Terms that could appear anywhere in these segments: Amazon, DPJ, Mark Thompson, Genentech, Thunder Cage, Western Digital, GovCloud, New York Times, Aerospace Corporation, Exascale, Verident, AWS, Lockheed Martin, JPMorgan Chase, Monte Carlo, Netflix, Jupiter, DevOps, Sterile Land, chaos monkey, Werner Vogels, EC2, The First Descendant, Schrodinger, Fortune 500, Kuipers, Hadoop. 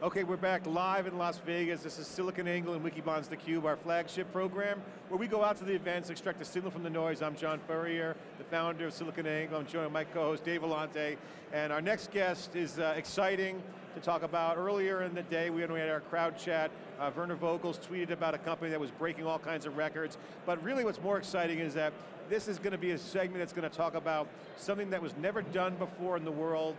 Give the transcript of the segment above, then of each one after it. Okay, we're back live in Las Vegas. This is SiliconANGLE and Wikibon's The Cube, our flagship program, where we go out to the events, extract the signal from the noise. I'm John Furrier, the founder of SiliconANGLE. I'm joined by my co-host, Dave Vellante, and our next guest is exciting to talk about. Earlier in the day, we had our crowd chat. Werner Vogels tweeted about a company that was breaking all kinds of records, but really what's more exciting is that this is going to be a segment that's going to talk about something that was never done before in the world,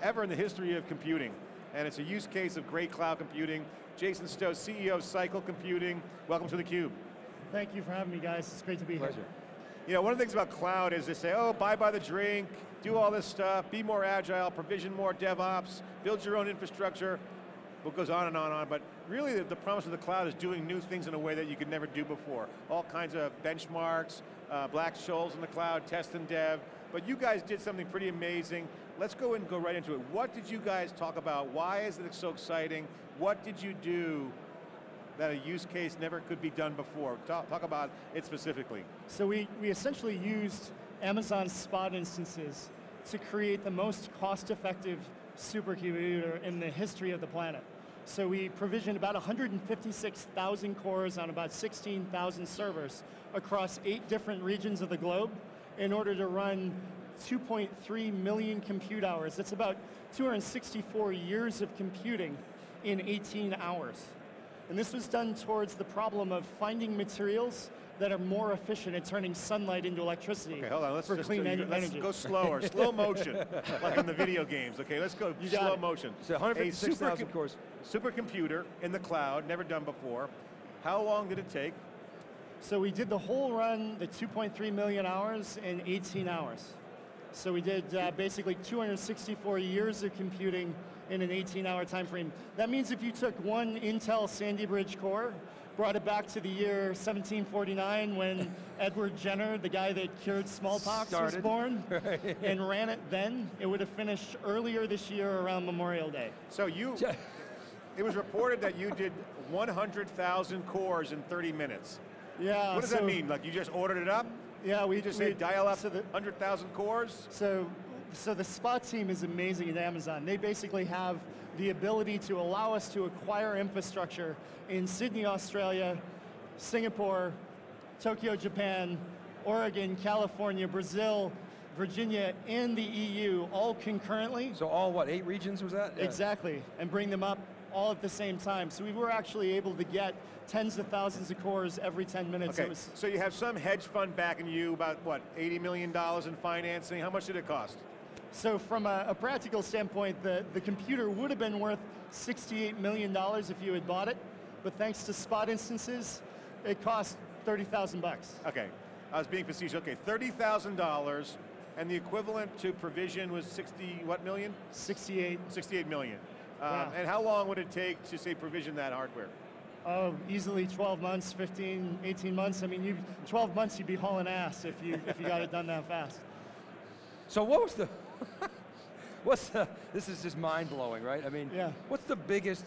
ever in the history of computing. And it's a use case of great cloud computing. Jason Stowe, CEO of Cycle Computing, welcome to theCUBE. Thank you for having me, guys, it's great to be here. You know, one of the things about cloud is they say, oh, buy by the drink, do all this stuff, be more agile, provision more DevOps, build your own infrastructure. Well, it goes on and on and on, but really the promise of the cloud is doing new things in a way that you could never do before. All kinds of benchmarks, Black-Scholes in the cloud, test and dev, but you guys did something pretty amazing. Let's go right into it. What did you guys talk about? Why is it so exciting? What did you do that a use case never could be done before? Talk about it specifically. So we essentially used Amazon Spot instances to create the most cost-effective supercomputer in the history of the planet. So we provisioned about 156,000 cores on about 16,000 servers across 8 different regions of the globe in order to run 2.3 million compute hours. That's about 264 years of computing in 18 hours. And this was done towards the problem of finding materials that are more efficient at turning sunlight into electricity. Okay, hold on, let's go slower, slow motion, like in the video games. Okay, let's go slow motion. So 156,000 cores. Supercomputer in the cloud, never done before. How long did it take? So we did the whole run, the 2.3 million hours in 18 hours. So we did basically 264 years of computing in an 18-hour time frame. That means if you took one Intel Sandy Bridge core, brought it back to the year 1749 when Edward Jenner, the guy that cured smallpox, was born, right. And ran it then, it would have finished earlier this year around Memorial Day. So you, it was reported that you did 100,000 cores in 30 minutes. Yeah. What does that mean? Like you just ordered it up? Yeah, we just say dial up to the 100,000 cores. So the Spot team is amazing at Amazon. They basically have the ability to allow us to acquire infrastructure in Sydney, Australia, Singapore, Tokyo, Japan, Oregon, California, Brazil, Virginia, and the EU, all concurrently. So all what, 8 regions was that? Yeah. Exactly, and bring them up all at the same time. So we were actually able to get tens of thousands of cores every 10 minutes. Okay, so you have some hedge fund backing you, about what, $80 million in financing. How much did it cost? So from a practical standpoint, the computer would have been worth $68 million if you had bought it, but thanks to Spot instances, it cost 30,000 bucks. Okay, I was being facetious. Okay, $30,000, and the equivalent to provision was 60, what million? 68. 68 million. Wow. And how long would it take to, say, provision that hardware? Oh, easily 12 months, 15, 18 months. I mean, 12 months you'd be hauling ass if you, got it done that fast. So what was the, this is just mind-blowing, right? I mean, yeah. What's the biggest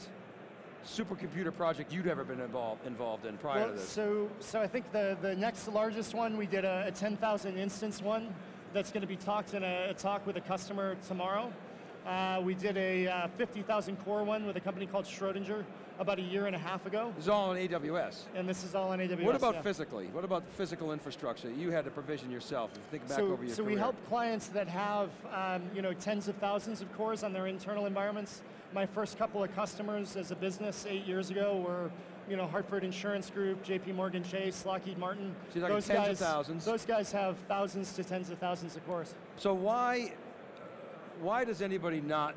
supercomputer project you'd ever been involved in prior to this? So I think the next largest one, we did a 10,000 instance one that's going to be talked in a talk with a customer tomorrow. We did a 50,000 core one with a company called Schrodinger about a year and a half ago. This is all on AWS. And this is all on AWS, what about physically? What about the physical infrastructure you had to provision yourself? Think back over your career. We help clients that have you know, tens of thousands of cores on their internal environments. My first couple of customers as a business 8 years ago were Hartford Insurance Group, JPMorgan Chase, Lockheed Martin. So those tens of thousands. Those guys have thousands to tens of thousands of cores. So why does anybody not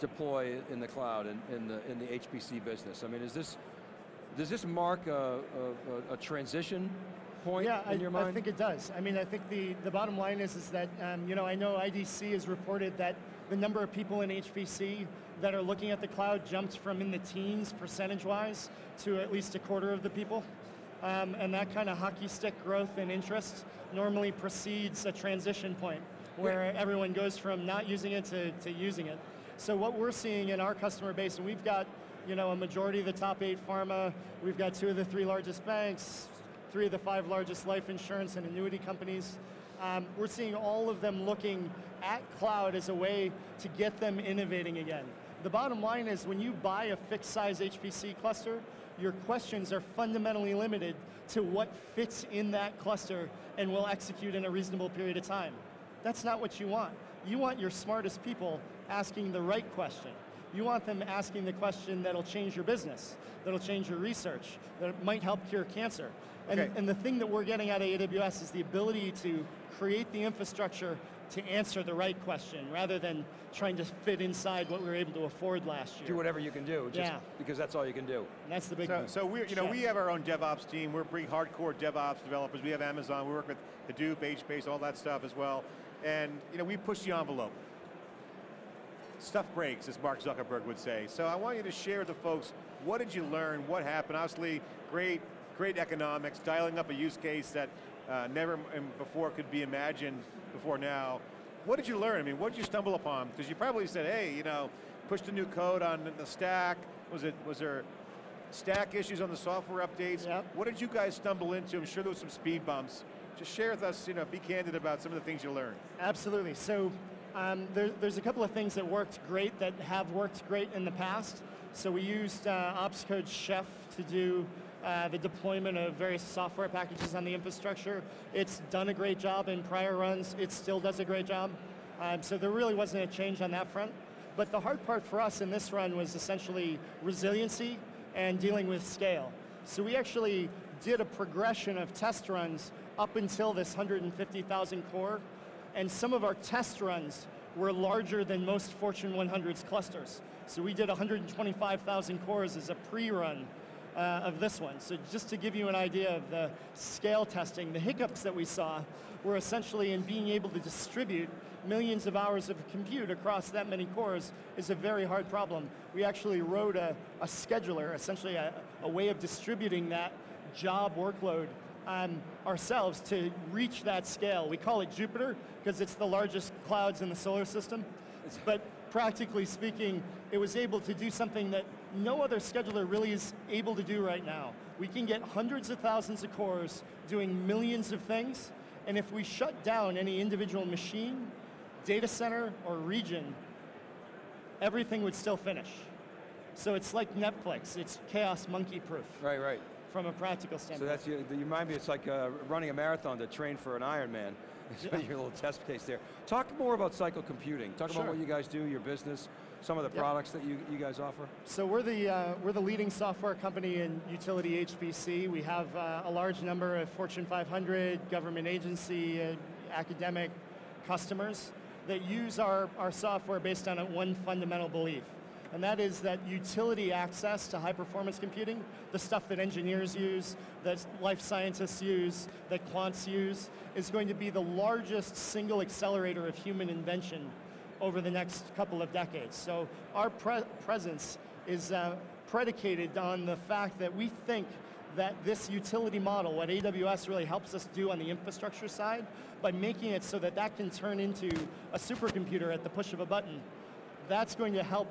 deploy in the cloud, in the HPC business? I mean, does this mark a transition point in your mind? Yeah, I think it does. I mean, I think the bottom line is that, you know, I know IDC has reported that the number of people in HPC that are looking at the cloud jumped from in the teens, percentage-wise, to at least a quarter of the people. And that kind of hockey stick growth and interest normally precedes a transition point, where everyone goes from not using it to using it. So what we're seeing in our customer base, and we've got a majority of the top 8 pharma, we've got 2 of the 3 largest banks, 3 of the 5 largest life insurance and annuity companies. We're seeing all of them looking at cloud as a way to get them innovating again. The bottom line is when you buy a fixed size HPC cluster, your questions are fundamentally limited to what fits in that cluster and will execute in a reasonable period of time. That's not what you want. You want your smartest people asking the right question. You want them asking the question that'll change your business, that'll change your research, that might help cure cancer. Okay. And the thing that we're getting out of AWS is the ability to create the infrastructure to answer the right question, rather than trying to fit inside what we were able to afford last year. Do whatever you can do, just because that's all you can do. And that's the big thing. So we're, we have our own DevOps team. We're pretty hardcore DevOps developers. We have Amazon. We work with Hadoop, HBase, all that stuff as well. And we push the envelope. Stuff breaks, as Mark Zuckerberg would say. So I want you to share with the folks, what did you learn, what happened? Obviously, great economics, dialing up a use case that never before could be imagined before now. What did you learn? I mean, what did you stumble upon? Because you probably said, hey, push the new code on the stack. Was there stack issues on the software updates? Yep. What did you guys stumble into? I'm sure there was some speed bumps. Just share with us, be candid about some of the things you learned. Absolutely, so there's a couple of things that worked great that have worked great in the past. So we used Opscode Chef to do the deployment of various software packages on the infrastructure. It's done a great job in prior runs. It still does a great job. So there really wasn't a change on that front. But the hard part for us in this run was essentially resiliency and dealing with scale. So we actually did a progression of test runs up until this 150,000 core, and some of our test runs were larger than most Fortune 100's clusters. So we did 125,000 cores as a pre-run of this one. So just to give you an idea of the scale testing, the hiccups that we saw were essentially in being able to distribute millions of hours of compute across that many cores is a very hard problem. We actually wrote a scheduler, essentially a way of distributing that job workload ourselves to reach that scale. We call it Jupiter because it's the largest clouds in the solar system, but practically speaking, it was able to do something that no other scheduler really is able to do right now. We can get hundreds of thousands of cores doing millions of things, and if we shut down any individual machine, data center, or region, everything would still finish. So it's like Netflix, it's chaos monkey proof. Right, right. From a practical standpoint. So that's, you remind me, it's like running a marathon to train for an Ironman. So your little test case there. Talk more about Cycle Computing. Talk about what you guys do, your business, some of the products that you guys offer. So we're the leading software company in utility HPC. We have a large number of Fortune 500, government agency, academic customers that use our software based on one fundamental belief. And that is that utility access to high performance computing, the stuff that engineers use, that life scientists use, that quants use, is going to be the largest single accelerator of human invention over the next couple of decades. So our presence is predicated on the fact that we think that this utility model, what AWS really helps us do on the infrastructure side, by making it so that that can turn into a supercomputer at the push of a button, that's going to help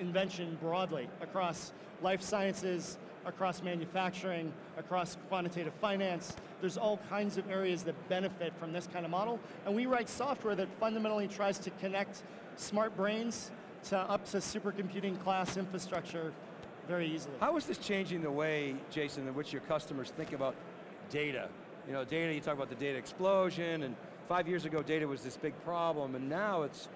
invention broadly, across life sciences, across manufacturing, across quantitative finance. There's all kinds of areas that benefit from this kind of model, and we write software that fundamentally tries to connect smart brains to up to supercomputing class infrastructure very easily. How is this changing the way, Jason, in which your customers think about data? Data, you talk about the data explosion, and 5 years ago data was this big problem, and now it's,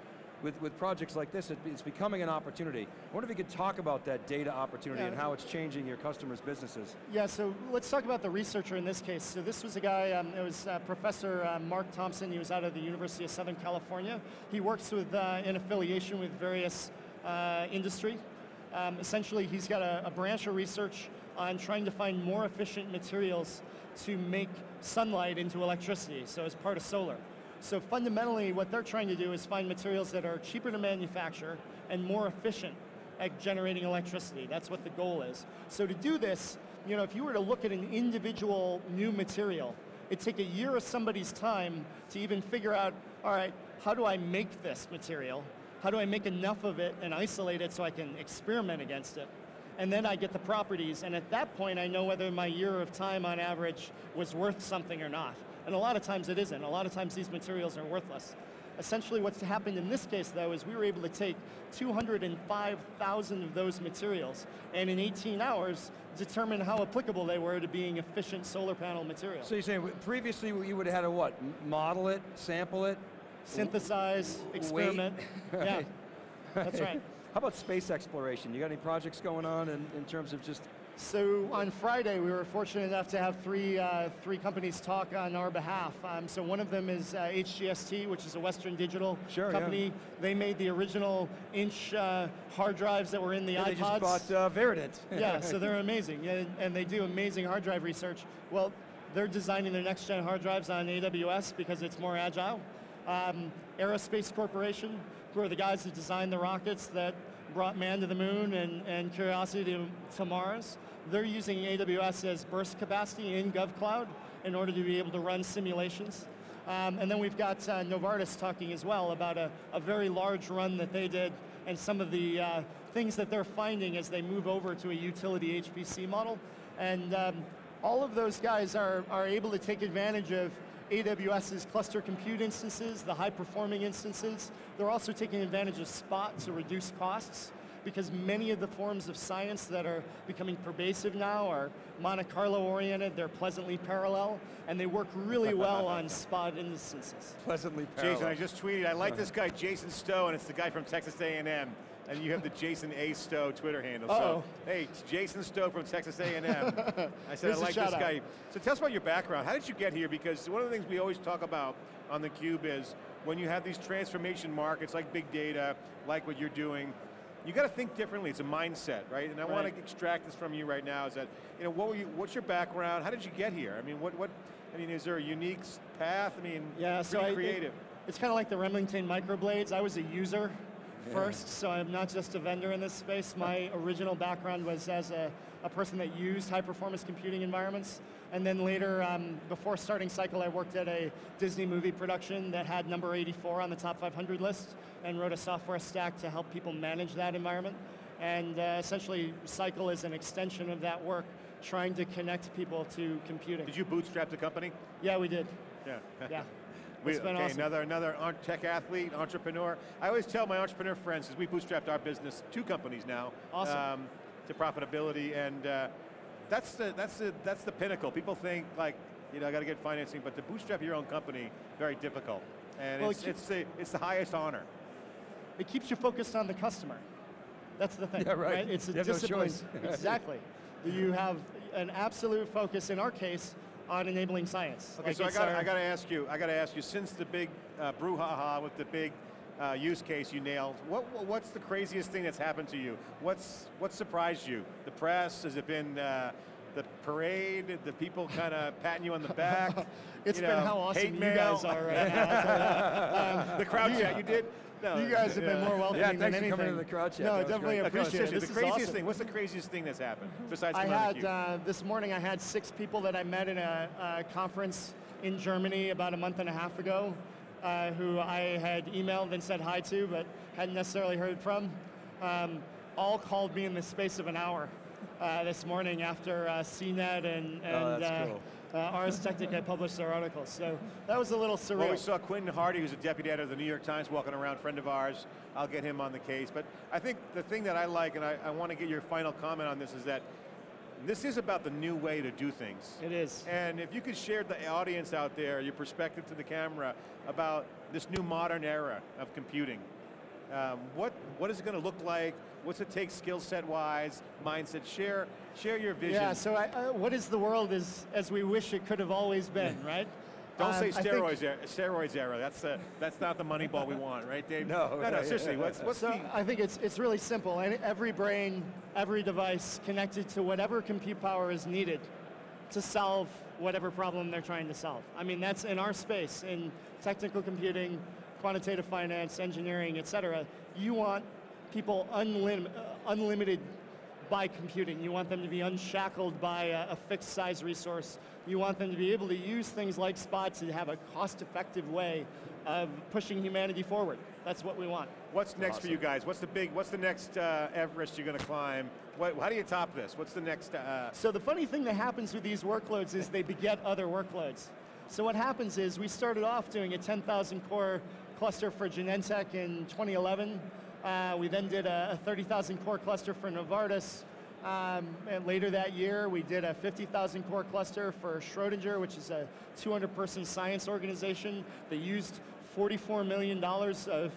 with projects like this, it's becoming an opportunity. I wonder if you could talk about that data opportunity and how it's changing your customers' businesses. Yeah, so let's talk about the researcher in this case. So this was a guy, it was Professor Mark Thompson. He was out of the University of Southern California. He works with, in affiliation with various industry. Essentially, he's got a branch of research on trying to find more efficient materials to make sunlight into electricity, so as part of solar. So fundamentally, what they're trying to do is find materials that are cheaper to manufacture and more efficient at generating electricity. That's what the goal is. So to do this, if you were to look at an individual new material, it'd take a year of somebody's time to even figure out, all right, how do I make this material? How do I make enough of it and isolate it so I can experiment against it? And then I get the properties, and at that point, I know whether my year of time on average was worth something or not. And a lot of times it isn't. A lot of times these materials are worthless. Essentially what's happened in this case, though, is we were able to take 205,000 of those materials and in 18 hours determine how applicable they were to being efficient solar panel material. So you're saying previously you would have had to what? Model it, sample it? Synthesize, experiment. Right. Yeah, that's right. How about space exploration? You got any projects going on in terms of just... So on Friday, we were fortunate enough to have three companies talk on our behalf. So one of them is HGST, which is a Western Digital company. Yeah. They made the original inch hard drives that were in the iPods. They just bought Verident. Yeah, so they're amazing, and they do amazing hard drive research. Well, they're designing their next gen hard drives on AWS because it's more agile. Aerospace Corporation, who are the guys that designed the rockets that brought man to the moon and Curiosity to Mars. They're using AWS as burst capacity in GovCloud in order to be able to run simulations. And then we've got Novartis talking as well about a very large run that they did and some of the things that they're finding as they move over to a utility HPC model. And all of those guys are able to take advantage of AWS's cluster compute instances, the high performing instances. They're also taking advantage of Spot to reduce costs because many of the forms of science that are becoming pervasive now are Monte Carlo oriented, they're pleasantly parallel, and they work really well on Spot instances. Pleasantly parallel. Jason, I just tweeted, I like this guy Jason Stowe, and it's the guy from Texas A&M. And you have the Jason A. Stowe Twitter handle. So, hey, it's Jason Stowe from Texas A&M. I said, I like this guy. So tell us about your background. How did you get here? Because one of the things we always talk about on theCUBE is when you have these transformation markets like big data, like what you're doing, you got to think differently. It's a mindset, right? And I want to extract this from you right now is that, you know, what were you, what's your background? How did you get here? I mean, what I mean, is there a unique path? I mean, yeah, so creative. It's kind of like the Remington microblades. I was a user first, so I'm not just a vendor in this space. My original background was as a person that used high-performance computing environments, and then later, before starting Cycle, I worked at a Disney movie production that had number 84 on the top 500 list, and wrote a software stack to help people manage that environment. And essentially, Cycle is an extension of that work, trying to connect people to computing. Did you bootstrap the company? Yeah, we did. Yeah. Yeah. Awesome. Another tech athlete, entrepreneur. I always tell my entrepreneur friends, as we bootstrapped our business, 2 companies now, to profitability, and that's the pinnacle. People think like, you know, I got to get financing, but to bootstrap your own company, very difficult, and well, it's the highest honor. It keeps you focused on the customer. That's the thing. Yeah, right. It's a discipline. No exactly. You have an absolute focus. In our case, on enabling science. Okay, like so I got to ask you, since the big brouhaha with the big use case you nailed, what's the craziest thing that's happened to you? What surprised you? The press, has it been the parade, the people kind of patting you on the back? It's been how awesome you guys are right now. The crowd chat you did? No, you guys have been more welcoming than anything. Coming to the crowd chat. No, I definitely appreciate it. The craziest thing, what's the craziest thing that's happened besides coming on theCUBE? This morning I had 6 people that I met in a conference in Germany about a month and a half ago, who I had emailed and said hi to, but hadn't necessarily heard from. All called me in the space of an hour this morning after CNET and Ars Technica published their articles, so that was a little surreal. Well, we saw Quentin Hardy, who's a deputy editor of the New York Times, walking around, friend of ours. I'll get him on the case, but I think the thing that I like, and I want to get your final comment on this, is that this is about the new way to do things. It is. And if you could share the audience out there, your perspective to the camera, about this new modern era of computing. What is it going to look like? What's it take skill set wise, mindset? Share your vision. Yeah, so what is the world is as we wish it could have always been, right? Don't say steroids era. That's not the money ball we want, right, Dave? No, seriously. I think it's really simple. And every brain, every device connected to whatever compute power is needed to solve whatever problem they're trying to solve. I mean, that's in our space, in technical computing, quantitative finance, engineering, et cetera. You want people unlimited by computing. You want them to be unshackled by a fixed size resource. You want them to be able to use things like Spot to have a cost-effective way of pushing humanity forward. That's what we want. What's next for you guys? What's the next Everest you're going to climb? How do you top this? What's the next? So the funny thing that happens with these workloads is they beget other workloads. So what happens is we started off doing a 10,000 core cluster for Genentech in 2011. We then did a 30,000 core cluster for Novartis. And later that year, we did a 50,000 core cluster for Schrodinger, which is a 200-person science organization that used $44 million of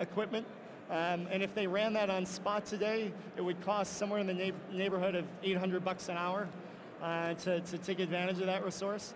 equipment. And if they ran that on Spot today, it would cost somewhere in the neighborhood of $800 an hour to take advantage of that resource.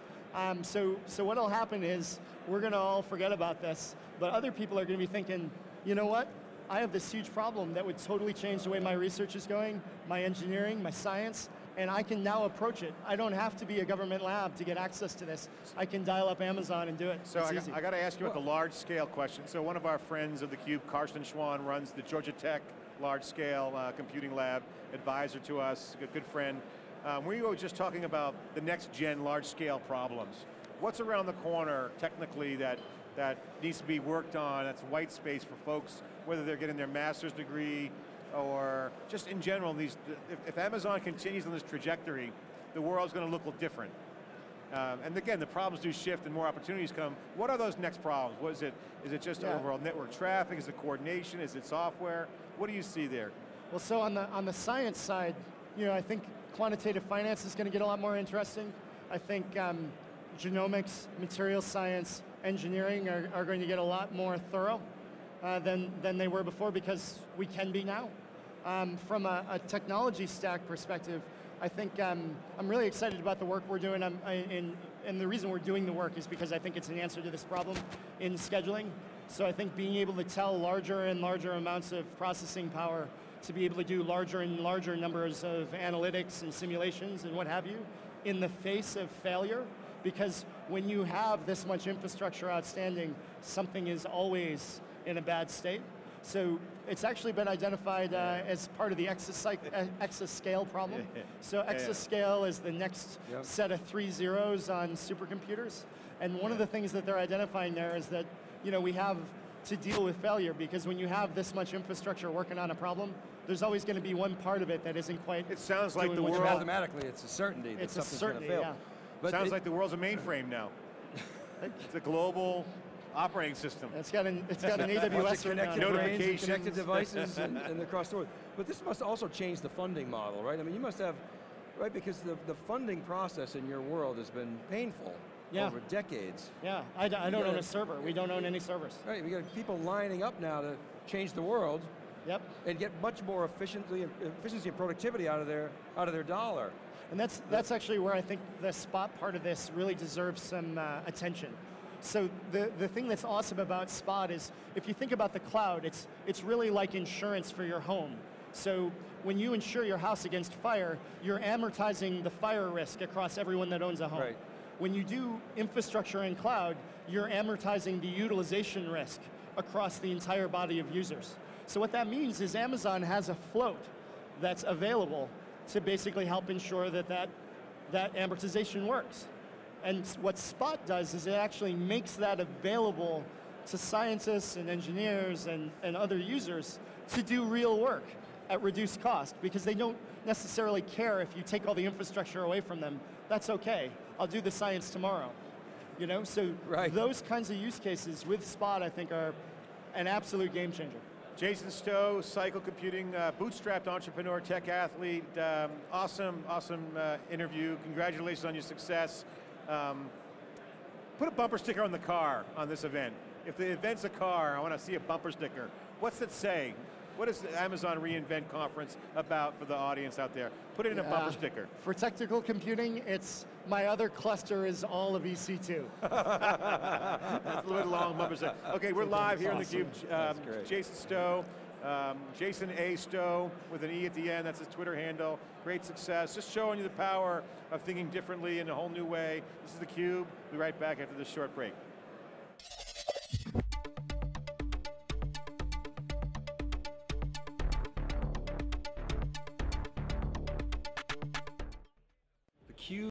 So what'll happen is, we're going to all forget about this, but other people are going to be thinking, you know what? I have this huge problem that would totally change the way my research is going, my engineering, my science, and I can now approach it. I don't have to be a government lab to get access to this. I can dial up Amazon and do it. So I got to ask you about the large scale question. So one of our friends of the Cube, Karsten Schwan, runs the Georgia Tech large scale computing lab, advisor to us, a good friend. We were just talking about the next gen large scale problems. What's around the corner technically that needs to be worked on, that's white space for folks, whether they're getting their master's degree or just in general, if Amazon continues on this trajectory, the world's going to look different. And again, the problems do shift and more opportunities come. What are those next problems? What is it just overall network traffic? Is it coordination? Is it software? What do you see there? Well, so on the science side, you know, I think quantitative finance is going to get a lot more interesting. I think genomics, material science, engineering are going to get a lot more thorough than they were before because we can be now. From a technology stack perspective, I think I'm really excited about the work we're doing, and the reason we're doing the work is because I think it's an answer to this problem in scheduling. So I think being able to tell larger and larger amounts of processing power to be able to do larger and larger numbers of analytics and simulations and what have you in the face of failure, because when you have this much infrastructure outstanding, something is always in a bad state. So it's actually been identified as part of the Exascale problem. So Exascale is the next set of 3 zeros on supercomputers. And one of the things that they're identifying there is that, you know, we have to deal with failure, because when you have this much infrastructure working on a problem, there's always going to be one part of it that isn't quite. It sounds like the world. Mathematically, it's a certainty that something's going to fail. Yeah. But sounds like the world's a mainframe now. It's a global operating system. It's got an AWS connected notifications, connected devices, and across the world. But this must also change the funding model, right? I mean, you must have, right? Because the funding process in your world has been painful over decades. Yeah, I don't own a server. We don't own any servers. Right, we got people lining up now to change the world. Yep. And get much more efficiency and productivity out of their dollar. And that's actually where I think the Spot part of this really deserves some attention. So the thing that's awesome about Spot is, if you think about the cloud, it's really like insurance for your home. So when you insure your house against fire, you're amortizing the fire risk across everyone that owns a home. Right. When you do infrastructure in cloud, you're amortizing the utilization risk across the entire body of users. So what that means is Amazon has a float that's available to basically help ensure that amortization works. And what Spot does is it actually makes that available to scientists and engineers and other users to do real work at reduced cost, because they don't necessarily care if you take all the infrastructure away from them. That's okay, I'll do the science tomorrow. You know, so those kinds of use cases with Spot, I think, are an absolute game changer. Jason Stowe, Cycle Computing, bootstrapped entrepreneur, tech athlete, awesome interview. Congratulations on your success. Put a bumper sticker on the car on this event. If the event's a car, I want to see a bumper sticker. What's it say? What is the Amazon reInvent conference about for the audience out there? Put it in a bumper sticker. For technical computing, it's my other cluster is all of EC2. That's a little long bumper sticker. Okay, we're live here in the Cube. Jason Stowe, Jason A. Stowe with an E at the end, that's his Twitter handle. Great success, just showing you the power of thinking differently in a whole new way. This is the Cube, we'll be right back after this short break.